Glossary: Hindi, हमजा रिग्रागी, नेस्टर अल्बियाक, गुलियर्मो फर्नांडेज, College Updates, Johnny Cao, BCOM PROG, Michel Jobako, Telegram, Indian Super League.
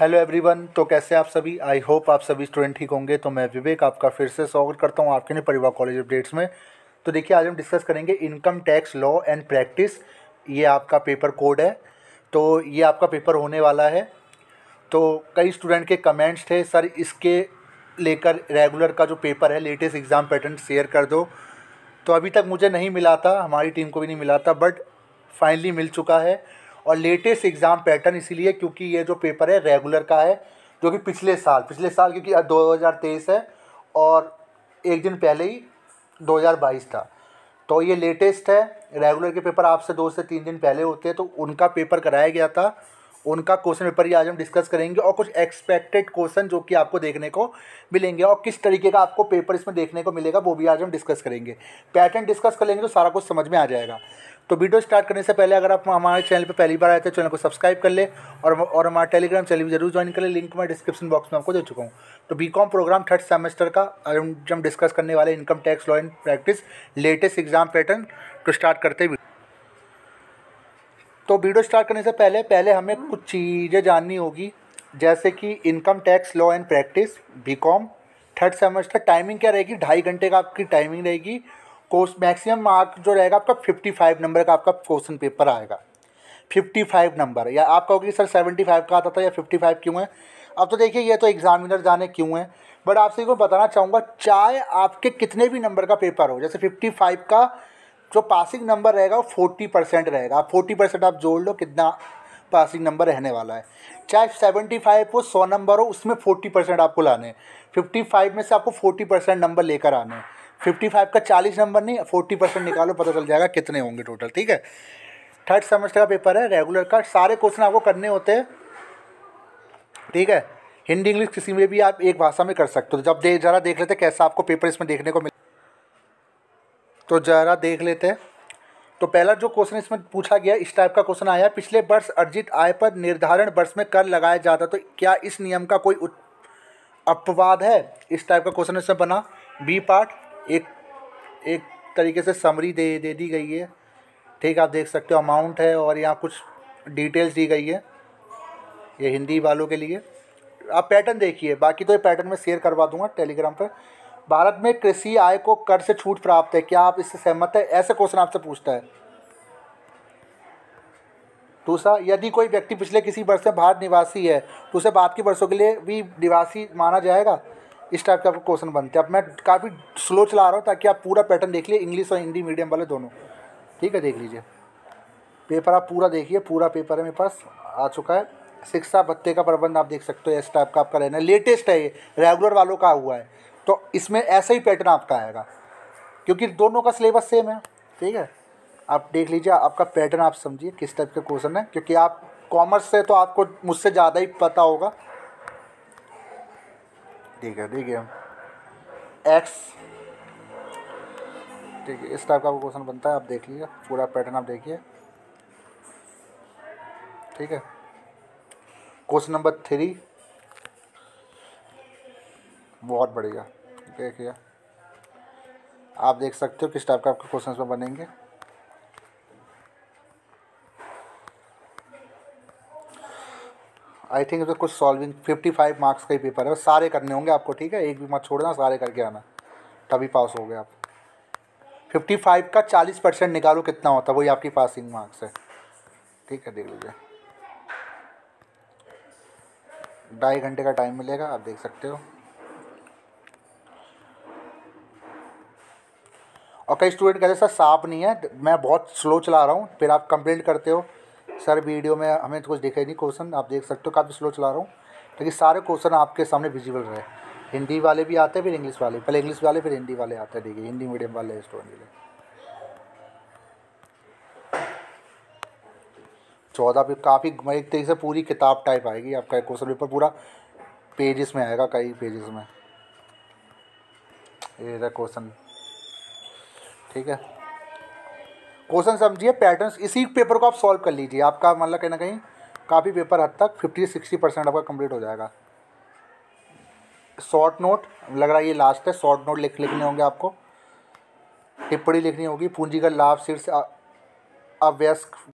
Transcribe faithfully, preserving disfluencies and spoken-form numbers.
Hello everyone. तो कैसे आप सभी, आई होप आप सभी स्टूडेंट ठीक होंगे। तो मैं विवेक आपका फिर से स्वागत करता हूं आपके लिए परिवार कॉलेज अपडेट्स में। तो देखिए, आज हम डिस्कस करेंगे income tax law and practice. ये आपका पेपर कोड है, तो ये आपका पेपर होने वाला है। तो कई स्टूडेंट के कमेंट्स थे, सर इसके लेकर रेगुलर का जो पेपर है लेटेस्ट एग्ज़ाम पैटर्न शेयर कर दो। तो अभी तक मुझे नहीं मिला था, हमारी टीम को भी नहीं मिला था, बट फाइनली मिल चुका है। और लेटेस्ट एग्ज़ाम पैटर्न इसीलिए क्योंकि ये जो पेपर है रेगुलर का है, जो कि पिछले साल पिछले साल क्योंकि दो हज़ार तेईस है और एक दिन पहले ही दो हज़ार बाईस था। तो ये लेटेस्ट है। रेगुलर के पेपर आपसे दो से तीन दिन पहले होते हैं, तो उनका पेपर कराया गया था। उनका क्वेश्चन पेपर ये आज हम डिस्कस करेंगे और कुछ एक्सपेक्टेड क्वेश्चन जो कि आपको देखने को मिलेंगे और किस तरीके का आपको पेपर इसमें देखने को मिलेगा वो भी आज हम डिस्कस करेंगे। पैटर्न डिस्कस कर लेंगे तो सारा कुछ समझ में आ जाएगा। तो वीडियो स्टार्ट करने से पहले अगर आप हमारे चैनल पर पहली बार आए तो चैनल को सब्सक्राइब कर ले और और हमारा टेलीग्राम चैनल भी जरूर ज्वाइन कर ले। लिंक मैं डिस्क्रिप्शन बॉक्स में आपको दे चुका हूँ। तो बीकॉम प्रोग्राम थर्ड सेमेस्टर का आज हम डिस्कस करने वाले income tax law and practice latest exam pattern. तो स्टार्ट करते हैं। तो वीडियो स्टार्ट करने से पहले पहले हमें कुछ चीज़ें जाननी होगी, जैसे कि income tax law and practice BCom third semester timing क्या रहेगी। ढाई घंटे का आपकी टाइमिंग रहेगी। कोर्स मैक्सिमम मार्क जो रहेगा आपका पचपन नंबर का आपका क्वेश्चन पेपर आएगा। पचपन नंबर, या आप कहोगे सर पचहत्तर का आता था या पचपन क्यों है। अब तो देखिए ये तो एग्जामिनर जाने क्यों है, बट आपसे को बताना चाहूँगा चाहे आपके कितने भी नंबर का पेपर हो, जैसे पचपन का जो पासिंग नंबर रहेगा वो फोर्टी परसेंट रहेगा। आप फोर्टी परसेंट आप जोड़ लो कितना पासिंग नंबर रहने वाला है। चाहे पचहत्तर हो, सौ नंबर हो, उसमें फोर्टी परसेंट आपको लाने हैं। पचपन में से आपको फोर्टी परसेंट नंबर लेकर आने हैं। पचपन का चालीस नंबर नहीं, चालीस परसेंट निकालो, पता चल जाएगा कितने होंगे टोटल। ठीक है, थर्ड सेमेस्टर का पेपर है रेगुलर का। सारे क्वेश्चन आपको करने होते हैं। ठीक है, हिंदी इंग्लिश किसी में भी आप एक भाषा में कर सकते हो। जब दे ज़रा देख लेते कैसा आपको पेपर इसमें देखने को मिले, तो ज़रा देख लेते हैं। तो पहला जो क्वेश्चन इसमें पूछा गया, इस टाइप का क्वेश्चन आया, पिछले वर्ष अर्जित आय पर निर्धारण वर्ष में कर लगाया जाता तो क्या इस नियम का कोई अपवाद है। इस टाइप का क्वेश्चन इसमें बना। बी पार्ट एक एक तरीके से समरी दे दे दी गई है। ठीक, आप देख सकते हो अमाउंट है और यहाँ कुछ डिटेल्स दी गई है, ये हिंदी वालों के लिए। आप पैटर्न देखिए, बाकी तो ये पैटर्न मैं शेयर करवा दूँगा टेलीग्राम पर। भारत में कृषि आय को कर से छूट प्राप्त है, क्या आप इससे सहमत है। ऐसे क्वेश्चन आपसे पूछता है। दूसरा, यदि कोई व्यक्ति पिछले किसी वर्ष में भारत निवासी है तो उसे बाद के वर्षों के लिए भी निवासी माना जाएगा। इस टाइप का क्वेश्चन बनते हैं। अब मैं काफ़ी स्लो चला रहा हूँ ताकि आप पूरा पैटर्न देख लिए, इंग्लिश और हिंदी मीडियम वाले दोनों। ठीक है, देख लीजिए पेपर, आप पूरा देखिए, पूरा पेपर मेरे पास आ चुका है। शिक्षा भत्ते का प्रबंध आप देख सकते हो। इस टाइप का आपका रहना है, लेटेस्ट है ये, रेगुलर वालों का हुआ है। तो इसमें ऐसा ही पैटर्न आपका आएगा क्योंकि दोनों का सिलेबस सेम है। ठीक है, आप देख लीजिए आपका पैटर्न, आप समझिए किस टाइप का क्वेश्चन है, क्योंकि आप कॉमर्स से तो आपको मुझसे ज़्यादा ही पता होगा। ठीक है, ठीक है, एक्स, ठीक है, इस टाइप का क्वेश्चन बनता है। आप देख लीजिए पूरा पैटर्न, आप देखिए। ठीक है, क्वेश्चन नंबर थ्री बहुत बढ़िया, देखिए आप देख सकते हो किस टाइप का आपके क्वेश्चन में बनेंगे। आई थिंक तो कुछ सॉल्विंग पचपन मार्क्स का ही पेपर है, सारे करने होंगे आपको। ठीक है, एक भी मत छोड़ना, सारे करके आना तभी पास हो गए आप। पचपन का चालीस परसेंट निकालो कितना होता है, वही आपकी पासिंग मार्क्स है। ठीक है, देख लीजिए, ढाई घंटे का टाइम मिलेगा, आप देख सकते हो। और कई स्टूडेंट कहते हैं सर साफ नहीं है, मैं बहुत स्लो चला रहा हूँ, फिर आप कंप्लेंट करते हो सर वीडियो में हमें तो कुछ दिखा ही नहीं। क्वेश्चन आप देख सकते हो, काफ़ी स्लो चला रहा हूँ लेकिन सारे क्वेश्चन आपके सामने विजिबल रहे। हिंदी वाले भी आते हैं, फिर इंग्लिश वाले, पहले इंग्लिश वाले फिर हिंदी वाले आते हैं। देखिए हिंदी मीडियम वाले स्टूडेंट के लिए चौदह पे काफ़ी एक तरीके से पूरी किताब टाइप आएगी आपका क्वेश्चन पेपर, पूरा पेजेस में आएगा, कई पेजेस में। ये क्वेश्चन, ठीक है, क्वेश्चन समझिए, पैटर्न्स, इसी पेपर को आप सॉल्व कर लीजिए। आपका मतलब कहीं ना कहीं काफ़ी पेपर हद तक फिफ्टी से सिक्सटी परसेंट आपका कंप्लीट हो जाएगा। शॉर्ट नोट लग रहा है ये लास्ट है, शॉर्ट नोट लिख लिखने होंगे आपको, टिप्पणी लिखनी होगी, पूंजीगत लाभ शीर्ष अवयस्क